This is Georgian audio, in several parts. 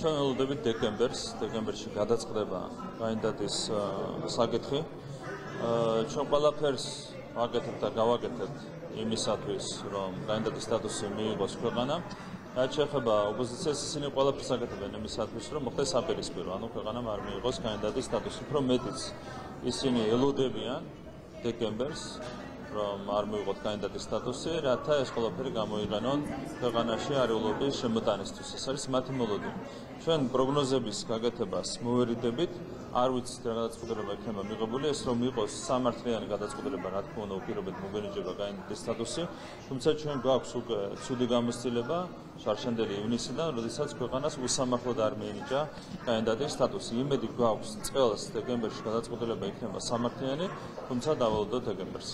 ჩაველოდებით დეკემბერში გადაწყდება კანდიდატის საკითხი. Ჩვენ ყველაფერს ვაკეთებთ და გავაკეთებთ იმისათვის, რომ კანდიდატის სტატუსი მიიღოს ქვეყანამ. Რაც შეეხება ოპოზიციას, ისინი ყველაფერს აკეთებენ იმისათვის, რომ მოხდეს საპირისპირო, ანუ ქვეყანამ არ მიიღოს კანდიდატის სტატუსი. Უფრო მეტიც, ისინი ელოდებიან დეკემბერს, რომ არ მიიღოთ კანდიდატის სტატუსი, რათა ეს ყველაფერი გამოიყენონ ქვეყანაში არეულობის შემოტანისთვის. ეს არის მათი მოლოდინი. Ჩვენ პროგნოზების გაკეთებას მოვერიდებით, არ ვიცით რა გადაწყვეტილება იქნება მიღებული, ეს რომ იყოს სამართლიანი გადაწყვეტილება, რა თქმა უნდა, უპირობოდ მოგენიჭება კანდიდატის სტატუსი, თუმცა ჩვენ გვაქვს უკვე ცუდი გამოცდილება შარშანდელი ივნისიდან, როდესაც ქვეყანას უსამართლოდ არ მიენიჭა კანდიდატის სტატუსი. იმედი გვაქვს წელს დეკემბერში გადაწყვეტილება იქნება სამართლიანი, თუმცა დავალოდოთ დეკემბერს.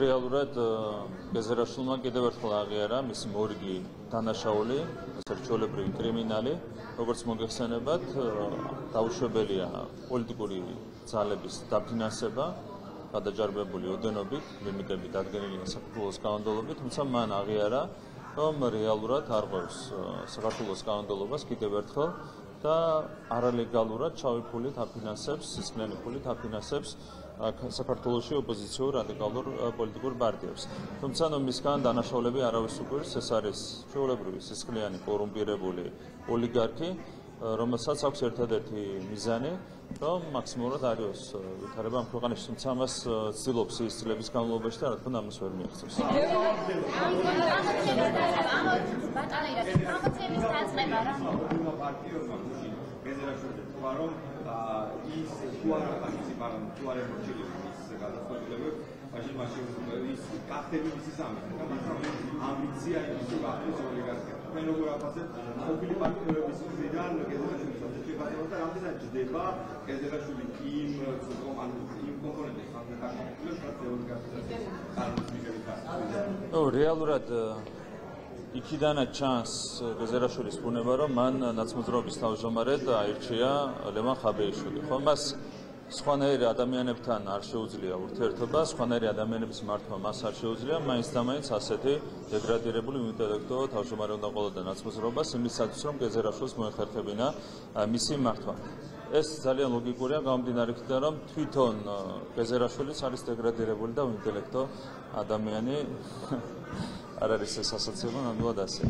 Realurat Kezerashvililma კიდევ ერთხელ აღიარა მისი მორიგი დანაშაული, სერჩოლებრივი კრიმინალი, როგორც მოგეხსენებათ, დაუშვებელია პოლიტიკური ძალების დაფინანსება, გადაჯარბებული ოდენობით, ლიმიტები დადგენილია საქართველოს კანონმდებლობით, თუმცა მან აღიარა, რომ რეალურად არ გვაქვს საქართველოს კანონმდებლობას კიდევ ერთხელ და არალეგალურად ჩავი ფულით აფინანსებს, სისხლიანი ფულით აფინანსებს საქართველოში ოპოზიციურ რადიკალურ პოლიტიკურ პარტიებს. Თუმცა მისგან დანაშაულები არავის უკვირს, ეს არის ჩვეულებრივი სისხლიანი კორუმპირებული ოლიგარქი, რომელსაც აქვს ერთადერთი მიზანი, რომ მაქსიმალურად არიოს ვითარება ამ ქვეყანაში, თუმცა მას ცდილობს ის წლების განმავლობაში და რა თქმა უნდა ამას ვერ მიაღწევს. ის უარა პარტიციპანტი, უარა მოჭრილების გადაწყვეტილებები, ის კარტები მისი სამი, ამბიცია ის ვახტის ოლიგარქია. მე როგორ აფასებ, ყოფილი პარტიების მხრიდან კეზხერაშვილის შეფასება და რამდენად ჯდება კეზხერაშვილი იმ კომპონენტებს, რეალურად იქიდანაც ჩანს კეზხერაშვილის ბუნება, რომ მან ნაცმოძრაობის თავმჯდომარედ აირჩია ლევან ხაბეიშვილი. Ხო, მას სხვანაირი ადამიანებთან არ შეუძლია ურთიერთობა, სხვანაირი ადამიანების მართვა მას არ შეუძლია, მაინც და მაინც ასეთი დეგრადირებული უინტელექტო თავმჯდომარე უნდა ყოლოდა ნაცმოძრაობას, იმისათვის, რომ კეზხერაშვილს მოეხერხებინა მისი მართვა. ეს ძალიან ლოგიკურია, გამომდინარე იქიდან, რომ თვითონ კეზხერაშვილიც არის დეგრადირებული და უინტელექტო ადამიანი. Ara rese sasatsiyonu anlıyor dersi.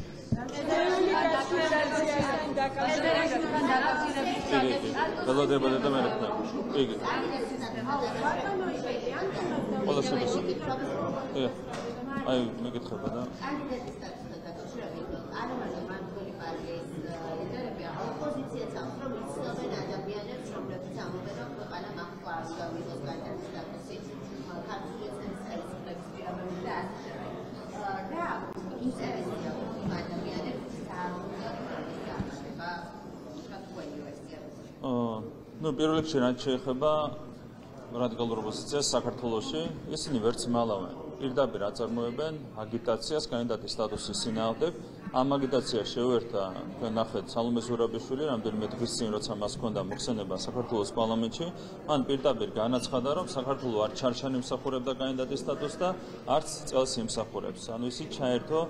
Kalada yapalım da merak etme. İyi. Olası olsun. Evet. Ay ne gittik bana. Პირველ რიგში, რაც შეეხება რადიკალურ ოპოზიციას საქართველოში, ისინი ვერც მალავენ. Პირდაპირ აწარმოებენ აგიტაციას კანდიდატის სტატუსის წინააღმდეგ. Ამ აგიტაციას შეუერთა თქვენ ნახეთ სალომე ზურაბიშვილი, რამდენიმე თვის წინ, როცა მას ჰქონდა მოხსენება საქართველოს პარლამენტში, მან პირდაპირ განაცხადა, რომ საქართველო არ ჩარჩან იმსახურებდა კანდიდატის სტატუსს და არც წელს იმსახურებს. Ანუ ისიც ჩაერთო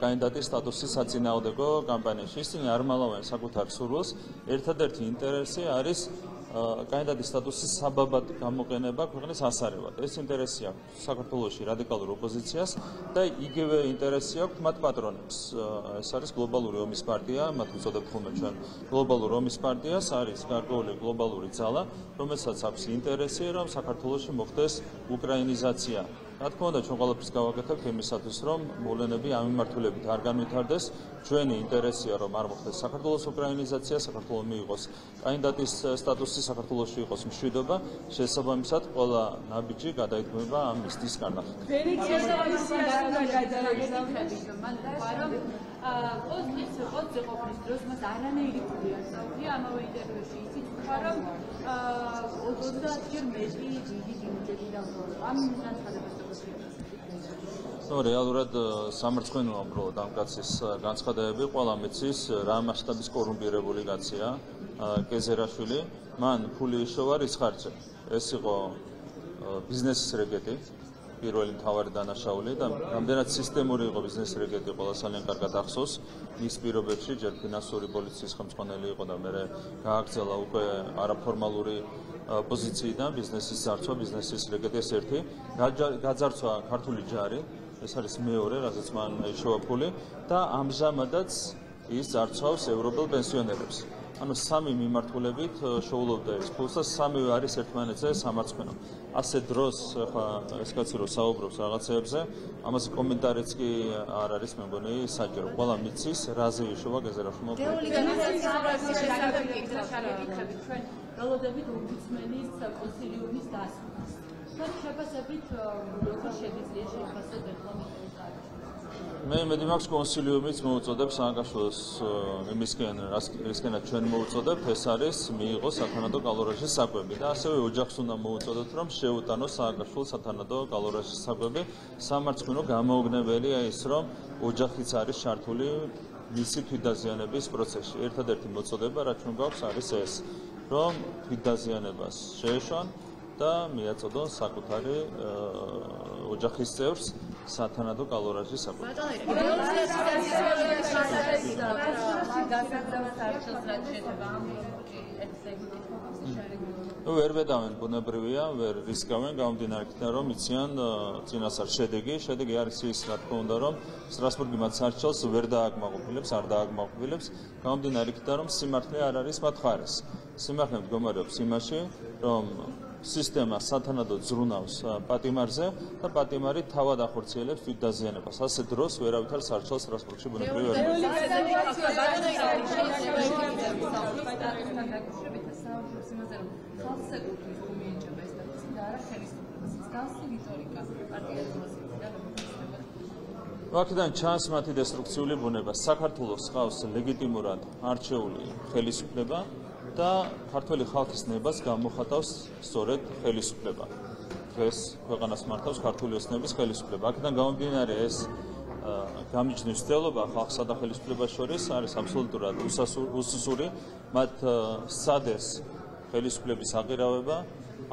კანდიდატის სტატუსის საწინააღმდეგო კამპანიაში. Ისინი არ მალავენ საკუთარ სურვილს. Ერთადერთი ინტერესი არის კანდიდატის სტატუსის საბაბად გამოყენება ქვეყნის ასარევად. ეს ინტერესი აქვს საქართველოში რადიკალურ ოპოზიციას და იგივე ინტერესი აქვს მათ პატრონებს. ეს არის გლობალური ომის პარტია, მათ უწოდებთ ხოლმე ჩვენ გლობალურ ომის პარტიას, არის გარკვეული გლობალური ძალა, რომელსაც აქვს ინტერესი, რომ საქართველოში მოხდეს უკრაინიზაცია. Რა თქმა უნდა, ჩვენ ყველაფერს გავაკეთებთ იმისათვის, რომ მოვლენები ამ მიმართულებით არ განვითარდეს. Ჩვენი ინტერესია, რომ არ მოხდეს საქართველოს უკრაინიზაცია, საქართველო მიიღოს კანდიდატის სტატუსი, საქართველოში იყოს მშვიდობა, შესაბამისად ყველა ნაბიჯი გადაიქმნება ამ მისიის კარნახით. რეალურად სამრცხვინო ამ დამკაცის განცხადებები ყველა მეცის რა მასშტაბის კორუმპირებული კაცია კეზხერაშვილი მან ფული იშოვა რიცხარზე ეს იყო ბიზნესის რეკეტი პირველი მთავარი დანაშაული და რამდენად სისტემური იყო ბიზნეს რეკეტი ყველა ძალიან კარგად ახსოვს მის პირობებში ჯერ ფინანსური პოლიციის ხელმძღვანელი იყო და მერე გააგრძელა უკვე არაფორმალური პოზიციიდან ბიზნესის ძარცვა ბიზნესის რეკეტი ეს ერთი გაძარცვა ქართული ჯარი ეს არის მეორე რასაც მან შევა ფული და ამჟამადაც ის ძარცვავს ევროპელ პენსიონერებს ანუ სამი მიმართულებით შოულობდა ეს ფულს და სამივე არის ერთმანეთზე სამარცხვინო. Ასე დროს ხა ეს კაცი რო საუბრობს რაღაცეებზე, ამას კომენტარიც კი არ არის მე მგონი საჯარო. Ყველა მიცის რაზე იშოვა გაზარაშმა. Გელოდებით ოფიცმელის კონსილიუმის დასმას. Და შეფასებით როგორ შეიძლება შეფასდეს Mehmet'i Max Konsiliumits მოუწოდებს სააკაშვილოს იმისკენ რისკენაც ჩვენ მოუწოდებთ ეს არის მიიღო სათანადო კალორაშის საკვები და ასევე ოჯახს უნდა მოუწოდოთ რომ შეუტანოს სააკაშვილოს სათანადო კალორაშის საკვები სამარცხვინო გამოუგნებელია ის რომ ოჯახიც არის ჩართული მისი თვითდაზიანების პროცესში ერთადერთი მოწოდება რაც ჩვენ გვაქვს არის ეს რომ თვითდაზიანებას შეეშონ და მიაწოდონ საკუთარი ოჯახის წევრს სათანადო კალორაჟის საკვები. ვერ ვედავენ ბუნებრივია, ვერ რისკავენ გამომდინარე იქიდან რომ იციან წინასწარ შედეგი არის ის რა თქმა უნდა რომ სტრასბურგი მათ სარჩელს ვერ დააკმაყოფილებს, არ დააკმაყოფილებს, გამომდინარე იქიდან რომ სიმართლე არ არის მათ ხარეს. Სიმართლე მდგომარეობს იმაში რომ Sistema satanado zrunavs patimarze da patimari tavad axortselebs tvidazyanebas. Ase dros veravitar sarchals Strasbourgshi ვაკიდან ჩანს მათი დესტრუქციული ბუნება. Საქართველოს ხავს ლეგიტიმურად არჩეული ხელისუფლება და ქართველი ხალხის ნებას გამოხატავს სწორედ ხელისუფლება. დღეს ქვეყანას მართავს ქართული ოცნების ხელისუფლება. აქედან გამომდინარე ეს გამიჯნის ცდილობა ხალხსა და ხელისუფლებას შორის არის აბსოლუტურად უსასური. მათ სადეს ხელისუფლების აღირავება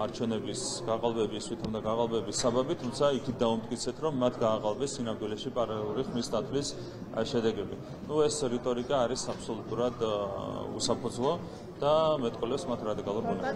არჩევნების გაყალბების თვითონ და გაყალბების საბაბით, თუმცა იქით დაუმტკიცეთ, რომ მათ გააყალბეს სინამდვილეში პარალელური ხმის დათვლის შედეგები. ეს რიტორიკა არის აბსოლუტურად უსაფუძვლო და მეტყოლებს მათ რადიკალურ ბუნებას.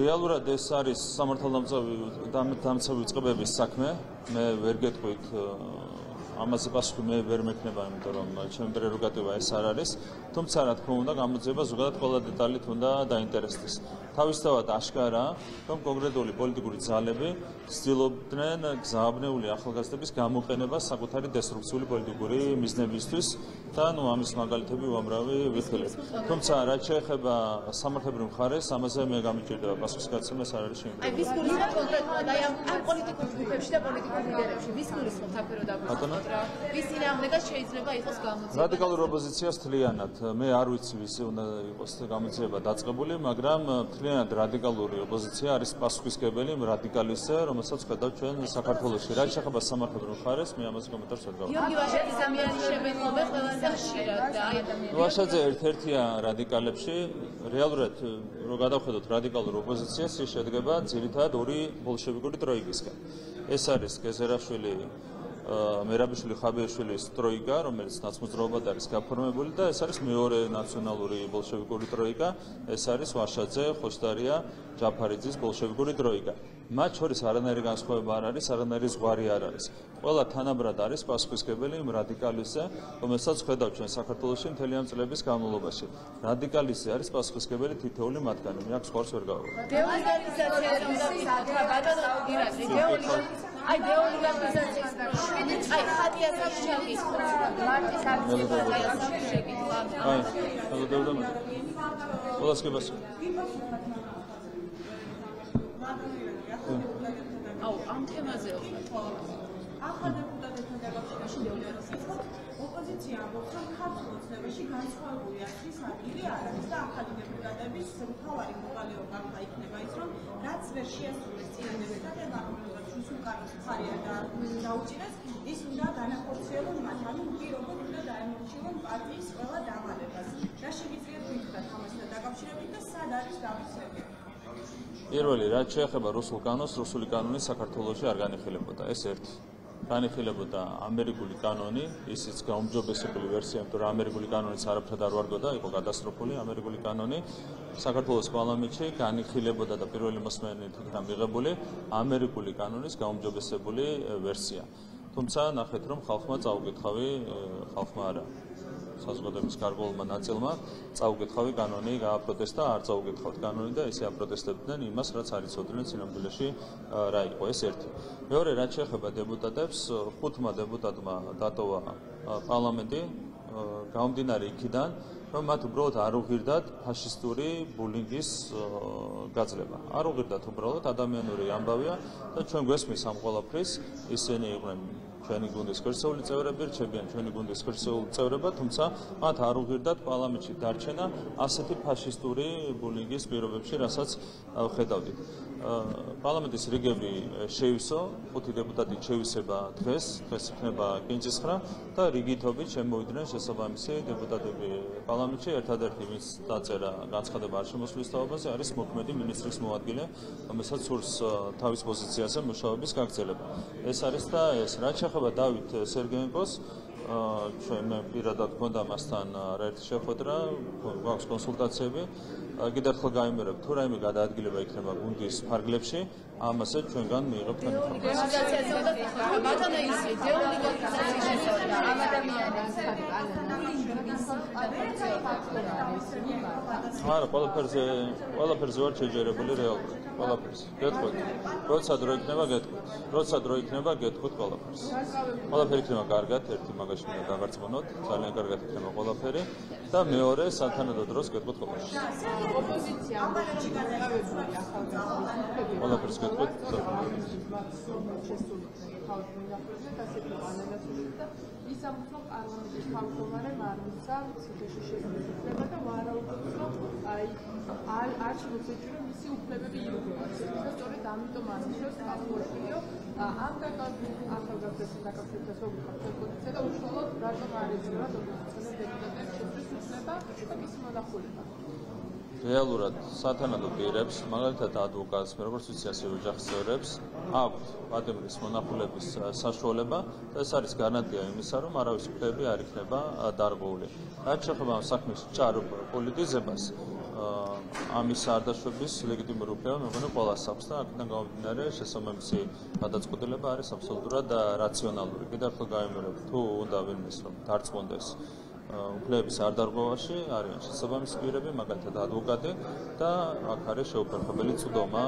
რეალურად ეს არის სამართალდამცავი წყებების საქმე. მე ვერ გეტყვით ამაზე პასუხი მე ვერ მექნება, იმიტომ რომ ჩემი პრეროგატივა ეს არ არის, თუმცა რა თქმა უნდა გამოძიება ზოგადად ყველა დეტალით უნდა დაინტერესდეს. Თავისთავად აშკარაა, რომ კონკრეტული პოლიტიკური ძალები ცდილობდნენ გზავნეული ახალგაზრდების გამოყენებას საკუთარი დესტრუქციული პოლიტიკური მიზნებისთვის და ამის მაგალითები უამრავი ვიხილებ. Თუმცა რაც შეეხება სამართლებრივ მხარეს, ამაზე მე გამიჭირდება პასუხის გაცემა, ეს არ არის შეიძლება. Radikal opozisiyas tliyanat. Me arvitsi visi ona iposte gamutseba datsqebuli, magram tliyanat radikaluri opozitsiya aris pasuqisgebeli radikalise, romasats qadav chven sakartveloshi. Ra shexeba samarthabro xares, me amas komentars ar gavqavqi. Georgi Vashadze zamyani shebegnobe qvelase xshirad da ay ადამიანები. Vashadze ერთ-ერთია რადიკალებში, რეალურად რო გადავხედოთ რადიკალურ ოპოზიციას, ის შედგება ძირითადად ორი ბოლშევიკური ტროიკისგან. ეს არის კეზხერაშვილი მერაბიშვილი ხაბიაშვილის ტროიკა, რომელიც ნაცმოძრაობად არის გაფორმებული და ეს არის მეორე ნაციონალური ბოლშევიკური ტროიკა, ეს არის ვაშაძე, ხოშდარია, ჯაფარიძის ბოლშევიკური ტროიკა. მათ შორის არანაირი განსხვავება არ არის, არანაირი ზღვარი არ არის. Ყველა თანაბრად არის პასუხისმგებელი იმ რადიკალიზმზე, რომელსაც ხედავთ ჩვენ საქართველოში მთელი ამ წლების განმავლობაში. Რადიკალიზმი არის პასუხისმგებელი თითოეული მათგანი, მე აქ სხვას ვერ გავაკეთებ. დეოლიგარიზაცია Ay deoligatizasiya ay hatiyatlar şergis martı kartı şergis lan ay Ulaşılmaz. Პირველი რაც შეეხება რუსულ კანონს, რუსული კანონი საქართველოში არ განიხილებოდა. ეს ერთი. განიხილებოდა ამერიკული კანონი, ისიც გაუმჯობესებული ვერსია, მაგრამ ამერიკული კანონიც არაფრად არ ვარგოდა, იყო კატასტროფული ამერიკული კანონი. საქართველოს პარლამენტში განიხილებოდა და პირველი მოსმენით იქნა მიღებული ამერიკული კანონის გაუმჯობესებული ვერსია. Თუმცა ნახეთ, რომ ხალხმა წაუკითხავი, ხალხმა არა. საზოგადოების გარკვეულმა ნაწილმა წაუკითხავი კანონი გააპროტესტა, არ წაუკითხავთ კანონი და ისე აპროტესტებდნენ იმას, რაც არ იცოდნენ წინამდვილეში რა იყო. ეს ერთი. მეორე, რაც შეეხება დეპუტატებს, 5 დეპუტატმა დატოვა პარლამენტი გამომდინარე იქიდან, რომ მათ უბრალოდ არ უღირდათ ფაშისტური ბულინგის გაძლება. არ უღირდათ უბრალოდ ადამიანური ამბავია და ჩვენ გვესმის ამ ყველაფრის, ისინი იყვნენ ჩვენი გუნდის გასეული წევრები, რჩებიან ჩვენი გუნდის გასეული წევრები, თუმცა მათ არ უღირდათ პარლამენტში დარჩენა ასეთი ფაშისტური ბულინგის პირობებში, რასაც ხედავდით. პარლამენტის რიგები შეივსო, 5 დეპუტატი შევისება დღეს, დღეს იქნება კენჭისხრა და რიგითობით შემოვიდნენ შესაბამისი დეპუტატები პარლამენტში. ერთადერთი, ვინც დაწერა განცხადება არ შემოსვლის თაობაზე, არის მოქმედი მინისტრის მოადგილე, რომელსაც სურს თავის პოზიციაზე მუშაობის გაგრძელება. ეს არის და ეს რაც ხება დავით სერგეენკოს ჩვენ პირადად გონდა მასთან არაერთი შეხვედრა, გვაქვს კონსულტაციები. კიდევ ერთხელ გამიმერებ, თუ რაიმე გადაადგილება იქნება გუნდის ფარგლებში, ამაზე ჩვენგან მიიღებთ ინფორმაციას. არა, ყველაფერზე ვარ შეჯერებული რეალურად. Ყველაფერს. გეტყვით. როცა დრო იქნება, გეტყვით ყველაფერს. ყველაფერი იქნება კარგად, ერთი მაგაში უნდა დავარწმუნოთ, ძალიან კარგად იქნება ყველაფერი და მეორე სათანადო დროს გეტყვით ყველაფერს. Opozisyon. Ყველაფერს გეტყვით. რეალურად სათანადო პირებს, მაგალითად ადვოკატს, როგორც ვიცი, ასევე ოჯახის წევრებს, აქვთ პატიმრის მონახულების საშუალება და ეს არის გარანტია იმისა, რომ არავის უფლებები არ იქნება დარღვეული. რაც შეეხება ამ საქმის ჭარბ პოლიტიზებას, ამის არდაშვების ლეგიტიმური უფლება, მე მგონი ყველას აქვს და აქედან გამომდინარე, შესაბამისი გადაწყვეტილება არის აბსოლუტურად რაციონალური. კიდევ ერთხელ გავიმეორებ, თუ უნდა ვინმეს რომ დარწმუნდეს უფლების არ დარღვევაში არიან შესაბამისი პირები, მაგალითად ადვოკატი და აქ არის შეუფერხებელი წვდომა.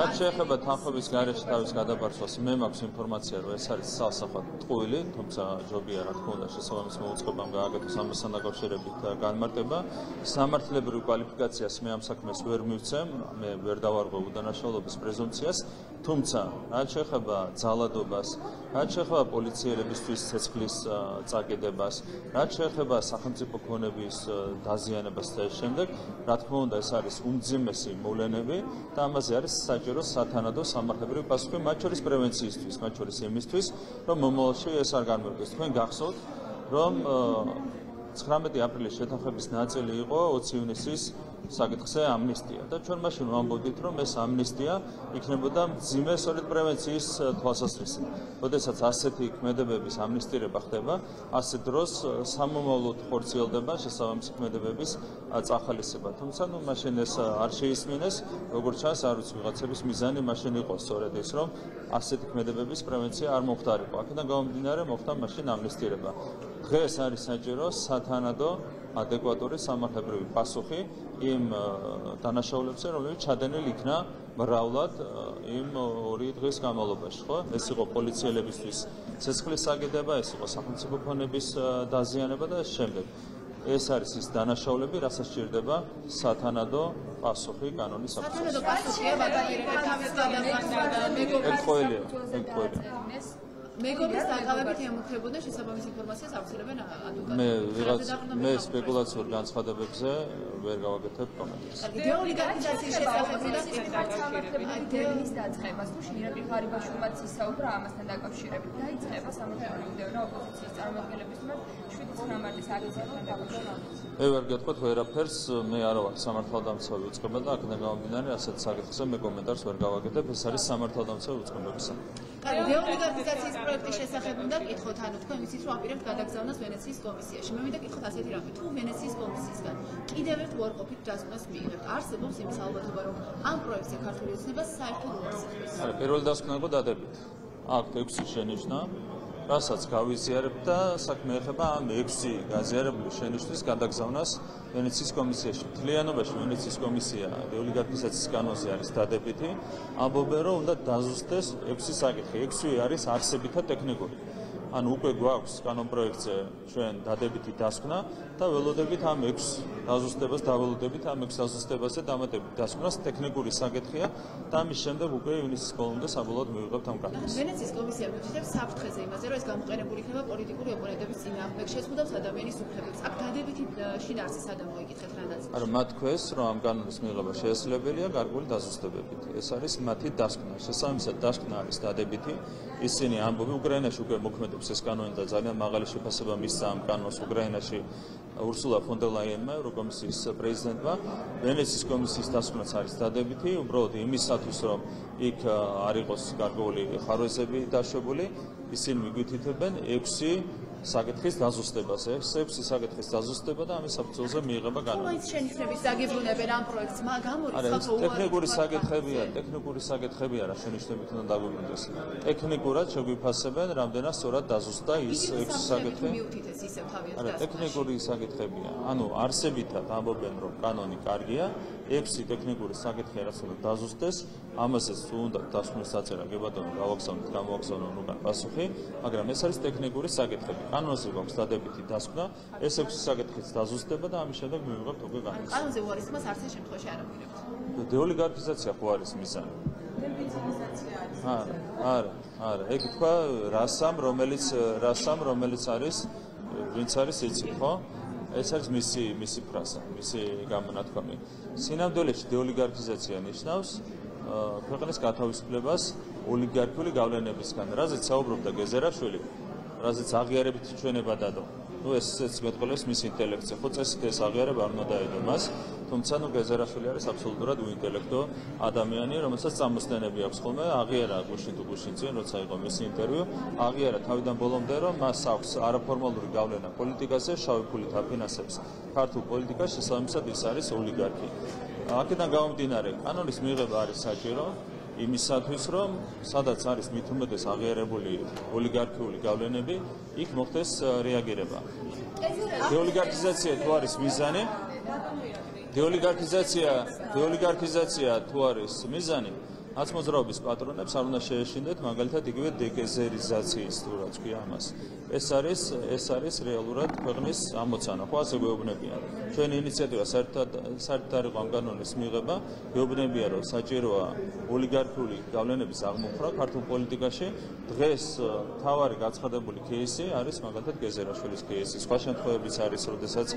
რაც შეეხება თანხების გარეშე თავის გადაბარცვას, მე მაქვს ინფორმაცია, რომ ეს არის სასახად ტყუილი, თუმცა ჯობია რა თქმა უნდა შესაბამის მოუწყებამ გააკეთოს ამასთან დაკავშირებით განმარტება. სამართლებრივი კვალიფიკაციას მე ამ საქმეს ვერ მივცემ, მე ვერ დავარღვევ უდანაშაულობის პრეზუმპციას, თუმცა რაც შეეხება ძალადობას, რაც შეეხება პოლიციელებისთვის ცეცხლის წაკიდებას, რაც შეეხება სახელმწიფო ქონების დაზიანებას და შემდეგ, რა თქმა უნდა, ეს არის უმძიმესი მოვლენები და ამაზე არის საჭირო სათანადო სამართლებრივი პასუხი, მათ შორის პრევენციისთვის, მათ შორის იმისთვის, რომ მომავალში ეს არ განმარტოს. თქვენ გახსოვთ, რომ 19 აპრილის შეთანხმების ნაწილი იყო 20 ივნისის საკითხზე ამნისტია და ჩვენ მაშინ ვამბობდით, რომ ეს ამნისტია იქნებოდა მძიმე სწორედ პრევენციის თვალსაზრისით. როდესაც ასეთი ქმედებების ამნისტირება ხდება, ასეთ დროს სამომავლოდ ხორციელდება შესაბამისი ქმედებების წახალისება. თუმცა მაშინ ეს არ შეისმინეს, როგორც ჩანს, არ ვიცი, ვიღაცების მიზანი მაშინ იყო სწორედ ეს, რომ ასეთი ქმედებების პრევენცია არ მომხდარიყო. აქედან გამომდინარე, მოხდა მაშინ ამნისტირება. დღეს არის საჭირო სათანადო ადეკვატური სამართლებრივი პასუხი იმ დანაშაულებზე, რომელიც ჩადენილი იქნა მრავლად იმ ორი დღის განმავლობაში, ხო? ეს იყო პოლიციელებისთვის ცეცხლის აგედება, ეს იყო სახელმწიფო ფონების დაზიანება და ამ შემდეგ. ეს არის ის დანაშაულები, რასაც ჭირდება სათანადო პასუხი კანონის საფუძველზე. Სათანადო პასუხი გადაიღებს მეგობრის დაკავებით ემუქრებოდნენ შესაბამის ინფორმაციას აუცილებენ ადვოკატებს. მე სპეკულაციურ განცხადებებზე ვერ გავაკეთებ კომენტარს. დეოლიგარქიზაციის შესახებ დევნის დაწყებას თუ შირაბი ღარიბაშვილმაც ისაუბრა ამასთან დაკავშირებით. დაიწყება სამართლიანი დევნა ოპოზიციის წარმომადგენლების მიმართ 7 მარტის აკციიდან დაკავშირებით. მე ვერ გეტყვით ვერაფერს, მე არ ვარ სამართალდამცავი უწყება და აქედან გამომდინარე, რასაც საკითხზე მე კომენტარს ვერ გავაკეთებ. ეს არის სამართალდამცავი უწყებებისა. Deologizasiyas projektinin şesahibinden ithothan etti. Komisyon raporunu kadakzavnas Venetsiya komisyası. Şimdi de ithot aseti raporu. Tu Venetsiya komisyasından. İdevert var kopit tasmas miyvet. Arsa bu semi salvatı var. An projesi karşılıyorsun ve sayfa olmaz. Perol daskunlar bu da debit. Akta yükselişinizden. Rasat kaviziyarıpta sakmeyheba meyksi gaziyarıplı şeniştiz kadakzavnas Venetsiya komisyası. Tliyano baş Venetsiya komisyası. Deologizasiyas kanoziyarıs da debiti. Abobero onda dazustes eksi sakit. Eksi yarıs arsebita teknikori. An upe guaks kanon projektse şu an da debiti taskna. Ta velo debit ham eksi dazustebas ta velo debit ham eksi dazustebase damat debit tasknas teknikori sakit kia. Tam işende upe Venetsiya kolunda sabolad mevcut tam katkıs. Venetsiya komisyası bütçede saft kazayı mazero eski amkane bulikler politikler yapmaları debit sinam bekşes budam sadam Venetsiya suplebes. Ab ta debiti şinarsi sadam oygit xetranaz. Armat koyes ram kanon ismiyle başes lebeliya gargul dazustebebit. Esaris mati taskna. Şesamsa taskna ista debiti. İsini ham bobi Ukrayna şu ki Siz kanunda zaten mağlup şüphesiyle misam kanus Ukrayna'şı Ursula von der Leyen'me Eurokomisis Prezident var. Venetsiya komisyası tasarruf sarısta debiti umbrod imisatusrom ilk arigos kargoli xarozebi taşebuli isim gütüte ben eksi saketxis dazustebas eksi saketxis dazusteba da amis aptozze miğeba kanun. Ama hiç şenişlebiz dagebuneber am proyekt ma gamur. Teknikuri saketxebi ara şenişlebinden dagebunedes. Teknikura çögü paseben ramdena sorat dazusta is eksi saketxebi. Ara teknikuri saketxebi anu arsebita tamboben rom kanoni kargia eksi teknikuri saketxebi ara sorat dazustes amas es sunda tasmis sacera gebaton gavoksamit unukan pasuxi agram es aris teknikuri saketxebi Anonsi გამოსადებითი დასკვნა, ეს 6 საკითხიც დაზუსტდება და ამის შემდეგ მივიღებთ უკვე განხილვა. Კანონზე უარესმას არც შემთხვევაში არ აპირებთ. დეოლიგარქიზაცია ხო არის მიზანი? დეპრიზონიზაცია არის. არა. ეგ თქვა რასამ, რომელიც არის ვინც არის იცი, ხო? ეს არის მისი ფრაზა, მისი გამონათქვამი. სინამდვილეში დეოლიგარქიზაცია ნიშნავს ქვეყნის გათავისუფლებას ოლიგარქიული გავლენებისგან. რაზეც საუბრობდა კეზხერაშვილი რაზეც აღიარებით ჩვენება დადო. Ну ესეც მეტყოლებს მის ინტელექტზე. ხო წესით ეს აღიარება არ მოდაიდო მას, თუმცა ნუ კეზხერაშვილი არის აბსოლუტურად უინტელექტო ადამიანი, რომელსაც წამოსწნენები აქვს ხოლმე, აღიარა გუშინ წინ როცა იყო მის ინტერვიუ, აღიარა თავიდან ბოლომდე, რომ მას აქვს არაფორმალური გავლენა პოლიტიკაზე, შავი ფულით აფინანსებს ქართულ პოლიტიკას, შესაბამისად ის არის ოლიგარქი. აქედან გამომდინარე, კანონის მიღება არის საჭირო. იმისათვის რომ სადაც არის მით უმეტეს აღიარებული ოლიგარქიული გავლენები, იქ მოხდეს რეაგირება. დეოლიგარქიზაცია თუ არის მიზანი? დეოლიგარქიზაცია თუ არის მიზანი? აცმოძრავების პატრონებს არ უნდა შეეშინდეთ მაგალითად იგივე დეკეზერიზაციის თუ რაც კი ამას. ეს არის რეალურად ქვეყნის ამოცანა, ხო ასე გვეუბნებიან. Ჩვენი ინიციატივა საერთოდ ამ კანონის მიღება, გვეუბნებიან რომ საჭიროა ოლიგარქიული გავლენების აღმოფხვრა ქართულ პოლიტიკაში. Დღეს თავარი გაცხადებული кейსი არის მაგალითად კეზხერაშვილის кейსი. Სხვა შემთხვევებიც არის, როდესაც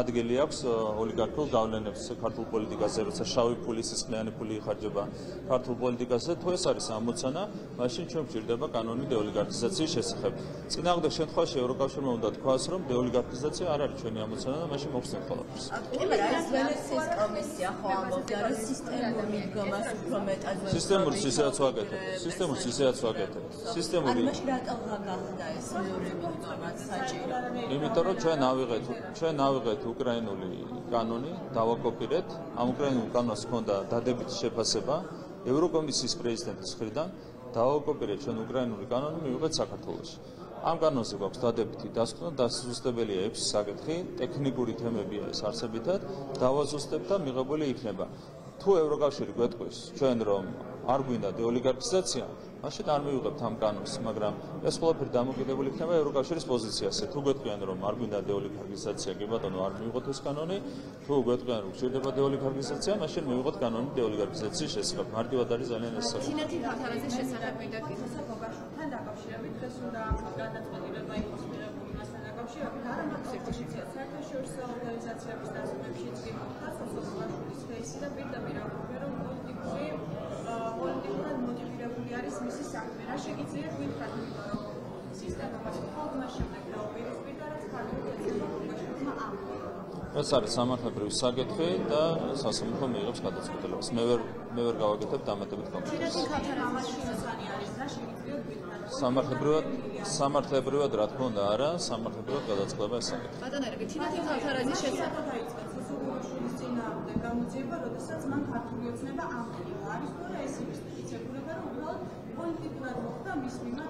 ადგილი აქვს ოლიგარქიულ გავლენებს ქართულ პოლიტიკაზე, როცა შავი ფული სისხლიანი ფული იხარჯება ქართულ პოლიტიკაზე. თუ ეს არის ამოცანა, მაშინ ჩვენ გვჭირდება კანონი დეოლიგარქიზაციის შესახებ. წინააღმდეგ შემთხვევაში ევროკავშირმა უნდა თქვას, რომ დეოლიგარქიზაცია არ არის ჩვენი ამოცანა და მაშინ მოვხსნით ყველაფერს. Ვენეციის კომისია ხო ამბობდა, რომ სისტემური მიდგომას უფრო მეტად ვერ სისტემურს ისეაც ვაკეთებთ. სისტემური. მაშინ რატო გახდა ეს მეორე მიდგომაც საჭირო? იმიტომ რომ ჩვენ ავიღეთ უკრაინული კანონი, დავაკოპირეთ, ამ უკრაინულ კანონს ჰქონდა დადებითი შეფასება ევროკომისიის პრეზიდენტის მხრიდან, დავაკოპირეთ ჩვენ უკრაინული კანონი მივიღეთ საქართველოში. Am kanonse kapsadebiti dastan dasustebiliyor. Hepsi sadece teknik uritme biye sarsabiliyor. Davazustebta migabole ikneba. Tu Evrokavşiri götkoyuz. Çoğunluğum arguyunda de oligarkizasyon. Aşit armiyuda tam kanonse. Magram eskola pirdamu gidebole ikneba Evrokavşiris pozisyası. Tu götkoyunluğum arguyunda de oligarkizasyon gibi dano armiyuda tuz kanoni. Tu götkoyunluğum şiddeba de oligarkizasyon. Aşit miyuda kanoni de oligarkizasyon şeskap. Marti vadari zalen esas. Çinati dağlarında şesalar miydi? Mesela samarta bir uçsarget ve da sasamıko meyilop kadar sıkıntılıyız. Mever gavagete damete bitkomuyoruz. Samarta bir uçsarget ratkunda ara, samarta bir uçsarget kadar sıkıntılıyız.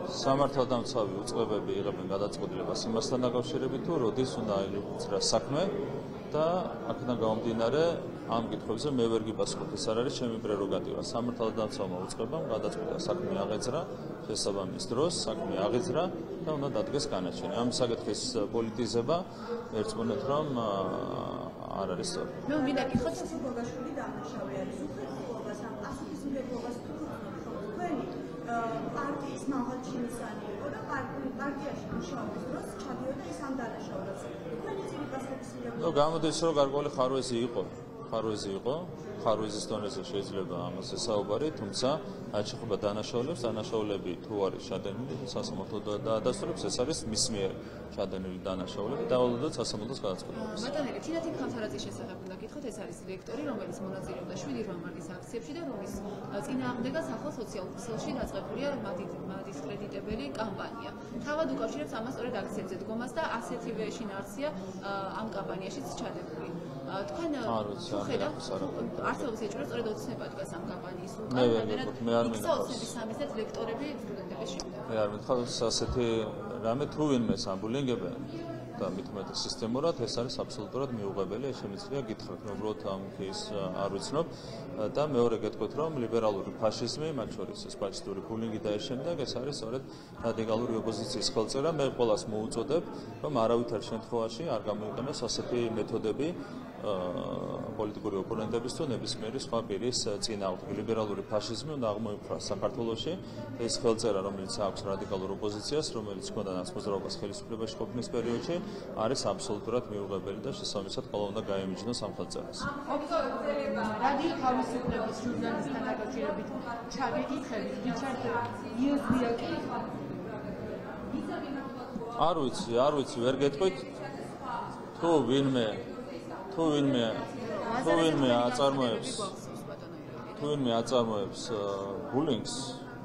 Samartadan sabi uçsarget iğrabın kadar sıkıntılıyız. Mesela nakavşire bitu, rodisunda ayrı sakme. Da akıdan gavm dinare am gitkoysa mevergi baskıtı sararı çemi prerogativa. Samartadan sonra uçkabam gadat kuda sakmi ağıcra, hesabam istros sakmi ağıcra da ona dadges kanaçın. Am sagat kes politizeba erçmonetram araristor. No bir dakika xatsu gogashuli da anlaşaveri. Uxtobasam asitsin begobastun. Qeni partis mahadchinsani oda partiyashi anşaveri dros çadioda isam danashaveri. No, გამოდის რომ გარკვეული ხარვეზი იყო, ხარვეზის დონეზე შეიძლება ამას ესაუბარი, თუმცა რაც შეეხება დანაშაულებს, დანაშაულები თუ არის ჩადენილი სასამართლო დაადასტურებს, ეს არის მის მიერ ჩადენილი დანაშაულები, დავალდოთ სასამართლოს გადაწყვეტილებას. მატანელი, თინათი ხანძარაძის შესახებ უნდა გითხოთ, ეს არის რექტორი, რომელიც მონაწილეობდა 7 მარტის აქციებში და რომლის წინააღმდეგ ახალ სოციალურ ქსელში დაწყებულია მადის კრედიტებელი კამპანია. თავად უკავშირებს ამას სწორედ აქციებზე დგომას და ასეთივე შინაარსია ამ კამპანიაშიც ჩადებული. Თქვენ შეხედავთ, არსებობს ეჭვი, სწორედ ოცნება დგას ამ კამპანიის უკან, რადგან ოცნების სამიზნედ ლექტორები სტუდენტების შიგნით. მე არ მითხოვს ასეთი რამე თუ ვინმე ამბულინგებენ და მითუმეტე სისტემურად, ეს არის აბსოლუტურად მიუღებელი, ეს შემიძლია გითხრათ, უბრალოდ ამ ის არ ვიცნობ და მეორე გეტყვით, რომ ლიბერალური ფაშიზმი, მათ შორის ეს ფაშისტური ბულინგი და ეს შემდეგ, ეს არის სწორედ რადიკალური ოპოზიციის ხელწერა. მე ყველას მოუწოდებ, რომ არავითარ შემთხვევაში არ გამოიყენოს ასეთი მეთოდები politikuri oponentების თუ ნებისმიერი სხვა პირის წინააღმდეგ. ლიბერალური ფაშიზმი უნდა აღმოიფხვრას საქართველოში. ეს ხელწერა, რომელიც აქვს რადიკალურ ოპოზიციას, რომელიც ჰქონდა ნაცმოძრაობას ხელისუფლებაში ყოფნის პერიოდში, არის აბსოლუტურად მიუღებელი და შესაბამისად ყველა უნდა გაემიჯნოს ამ ხელწერას. ოპოზიცია რადიო თავისუფლების ჟურნალისტთან დაკავშირებით ჩაგეკითხებით, რიჩარდ იოზიაკი. არ ვიცი, ვერ გეტყვით. თუ ვინმე აწარმოებს ბულინგს,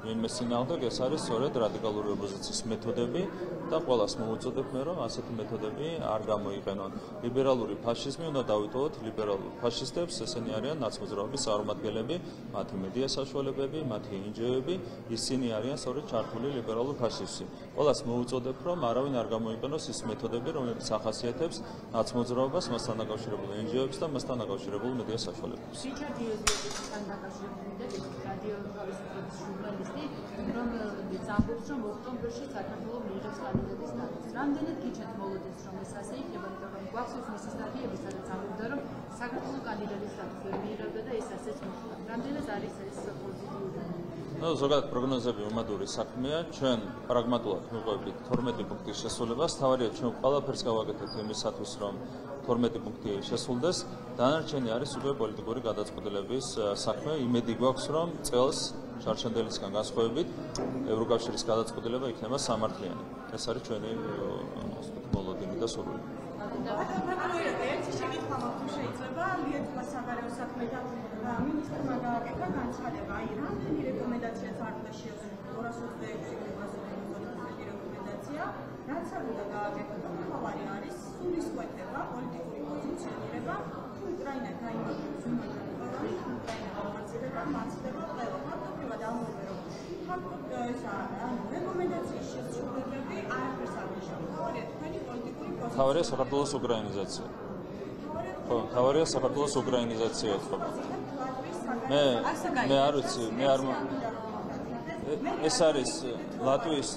ვინმე წინააღმდეგ, ეს არის სწორედ რადიკალური ოპოზიციის მეთოდები და ყველას მოუწოდებ მე, რომ ასეთი მეთოდები არ გამოიყენონ. ლიბერალური ფაშიზმი უნდა დავიტოვოთ ლიბერალურ ფაშისტებს, ესენი არიან ნაცმოძრაობის წარმომადგენლები, მათი მედია საშუალებები, მათი ინჯეები, ისინი არიან სწორედ ჩართული ლიბერალურ ფაშიზმში. Ყველას მოუწოდებ, რომ არავინ არ გამოიყენოს ის მეთოდები, რომლებიც ახასიათებს ნაცმოძრაობას, მასთან დაკავშირებულ ინჯეებს და მასთან დაკავშირებულ მედია საშუალებებს. Სამბობსო ოქტომბერში საქართველოს მიიღებს კანდიდატის სტატუსს. Რამდენად გიჩნიათ მოლოდინს, რომ ეს ასე იქნება, იმიტომ რომ გვახსოვს მისი სტატიები, სადაც ამბობდა, რომ საქართველოს კანდიდატის სტატუსს ვერ მიიღებდა და ეს ასეც მოხდა. Რამდენად არის ეს პოზიტიური? ნუ ზოგადად პროგნოზები უმადური საქმეა. ჩვენ პრაგმატულად მივყვებით 12 პუნქტის შესულებას. თავარია ჩვენ ყველაფერს გავაკეთებთ იმისათვის, რომ 12 პუნქტი შესულდეს. დანარჩენი არის უკვე პოლიტიკური გადაწყვეტილების საქმე. იმედი გვაქვს, რომ წელს შარშანდელისგან განსხვავებით ევროკავშირის გადაწყვეტილება იქნება სამართლიანი. ეს არის ჩვენი ბოლოდინი და სურვილი. Rekomendasiya შეწყვეტები არ თავარია საქართველოს უკრაინიზაცია. ხო, თავარია საქართველოს უკრაინიზაცია ხო. მე არ ვიცი, მე არ ეს არის ლატვიის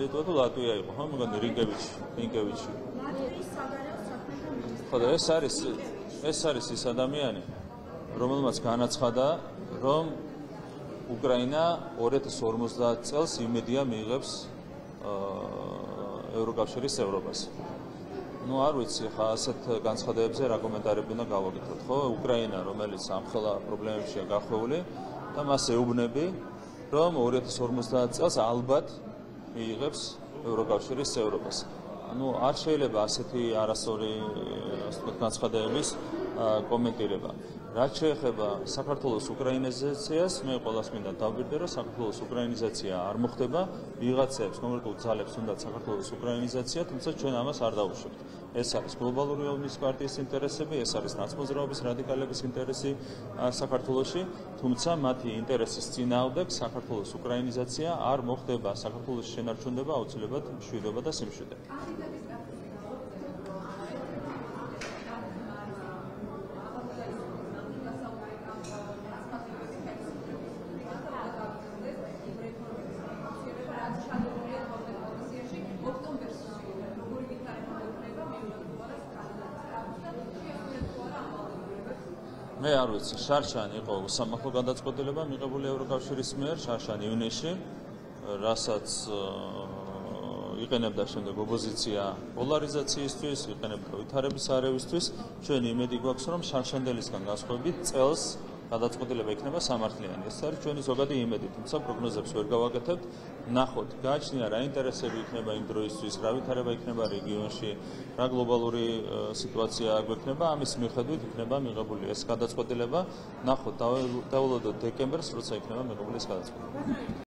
ლიტვა და ლატვია იყო, ხო, მგონი რინკევიჩი. ხო, ეს არის ის ადამიანი, რომელმაც განაცხადა, რომ უკრაინა 2050 წელს იმედია მიიღებს ევროკავშირის ევროპას. Ну, არ ვიცი, ხა ასეთ განცხადებებზე რა კომენტარები უნდა გავაკეთოთ, ხო? უკრაინა, რომელიც ამხელა პრობლემებშია გახვეული და მას ეუბნები, რომ 2050 წელს ალბათ მიიღებს ევროკავშირის ევროპას. Ну, არ შეიძლება ასეთი არასორი განცხადების კომენტირება. რაც შეეხება საქართველოს უკრაინიზაციას, მე ყოველას მინდა დავბირდე, რომ საქართველოს უკრაინიზაცია არ მოხდება, ვიღაცებს, კონკრეტულ ძალებს უნდა საქართველოს უკრაინიზაცია, თუმცა ჩვენ ამას არ დავუშვებთ. ეს არის გლობალური ომის პარტიის ინტერესები, ეს არის ნაცმოძრავების რადიკალების ინტერესი საქართველოში, თუმცა მათი ინტერესის წინააღმდეგ საქართველოს უკრაინიზაცია არ მოხდება, საქართველოს შენარჩუნდება აუცილებლად მშვიდობა და სიმშვიდე. მე არ ვიცი, შარშანი იყო უსამართლო გადაწყვეტილება მიღებული ევროკავშირის მიერ, შარშანი ივნისში, რასაც იყენებდა შემდეგ ოპოზიცია პოლარიზაციისთვის, იყენებდა ვითარების არეებისთვის. ჩვენ იმედი გვაქვს, რომ შარშანდელისგან განსხვავებით წელს გადაწყვეტილება იქნება სამართლიანი. ეს არის ჩვენი ზოგადი იმედი, თუმცა პროგნოზებს ვერ გავაკეთებთ. ნახოთ, გააჩნია რა ინტერესები იქნება იმ დროისთვის, რა ვითარება იქნება რეგიონში, რა გლობალური სიტუაცია გვექნება, ამის მიხედვით იქნება მიღებული ეს გადაწყვეტილება. ნახოთ, დაველოდოთ დეკემბერს, როცა იქნება მიღებული ეს გადაწყვეტილება.